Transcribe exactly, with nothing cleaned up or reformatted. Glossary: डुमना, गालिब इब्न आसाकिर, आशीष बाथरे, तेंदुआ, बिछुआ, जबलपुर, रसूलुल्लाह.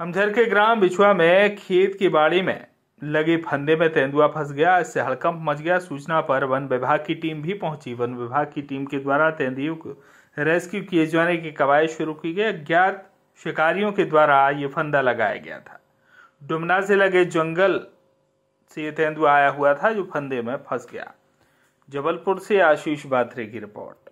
हमझर के ग्राम बिछुआ में खेत की बाड़ी में लगे फंदे में तेंदुआ फंस गया। इससे हड़कंप मच गया। सूचना पर वन विभाग की टीम भी पहुंची। वन विभाग की टीम के द्वारा तेंदुए को रेस्क्यू किए जाने की कवायद शुरू की गई। अज्ञात शिकारियों के द्वारा ये फंदा लगाया गया था। डुमना से लगे जंगल से ये तेंदुआ आया हुआ था जो फंदे में फंस गया। जबलपुर से आशीष बाथरे की रिपोर्ट।